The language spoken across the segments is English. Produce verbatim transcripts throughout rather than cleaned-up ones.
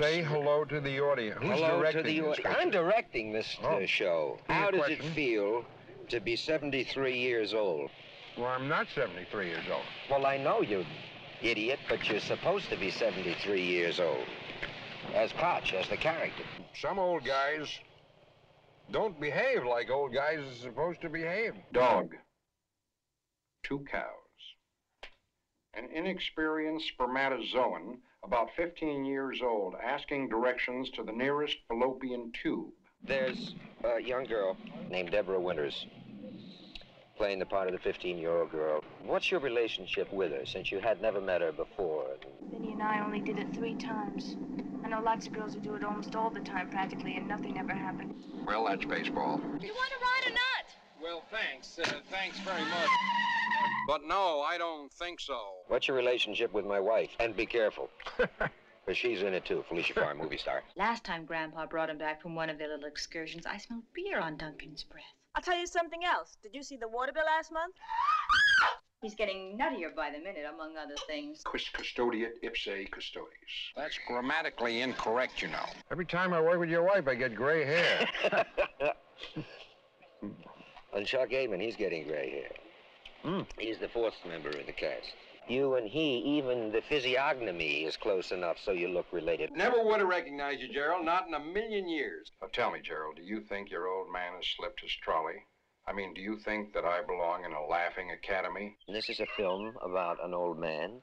Say hello to the audience. Who's hello directing to the audience. I'm directing this oh. uh, show. Here's How does question. it feel to be seventy-three years old? Well, I'm not seventy-three years old. Well, I know, you idiot, but you're supposed to be seventy-three years old. As Kotch, as the character. Some old guys don't behave like old guys are supposed to behave. Dog, two cows, an inexperienced spermatozoan about fifteen years old, asking directions to the nearest fallopian tube. There's a young girl named Deborah Winters playing the part of the fifteen-year-old girl. What's your relationship with her, since you had never met her before? Vinnie and I only did it three times. I know lots of girls who do it almost all the time, practically, and nothing ever happened. Well, that's baseball. Do you want to ride or not? Well, thanks. Uh, thanks very much. But no, I don't think so. What's your relationship with my wife? And be careful. But she's in it, too. Felicia Farr, movie star. Last time Grandpa brought him back from one of their little excursions, I smelled beer on Duncan's breath. I'll tell you something else. Did you see the water bill last month? He's getting nuttier by the minute, among other things. Custodiat ipsae custodes. That's grammatically incorrect, you know. Every time I work with your wife, I get gray hair. And Chuck Ayman, he's getting gray hair. Mm. He's the fourth member of the cast. You and he, even the physiognomy is close enough so you look related. Never would have recognized you, Gerald, not in a million years. Now tell me, Gerald, do you think your old man has slipped his trolley? I mean, do you think that I belong in a laughing academy? This is a film about an old man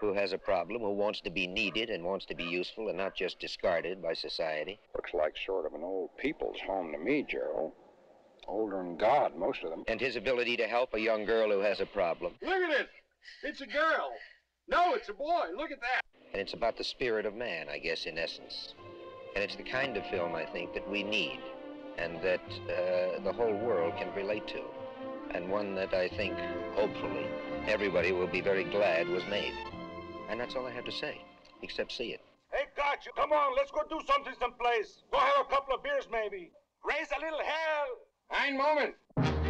who has a problem, who wants to be needed and wants to be useful and not just discarded by society. Looks like sort of an old people's home to me, Gerald. Older than God, most of them. And his ability to help a young girl who has a problem. Look at it! It's a girl! No, it's a boy! Look at that! And it's about the spirit of man, I guess, in essence. And it's the kind of film, I think, that we need. And that uh, the whole world can relate to. And one that I think, hopefully, everybody will be very glad was made. And that's all I have to say, except see it. Hey, Kotch, come on, let's go do something someplace. Go have a couple of beers, maybe. Raise a little hell! Ein Moment!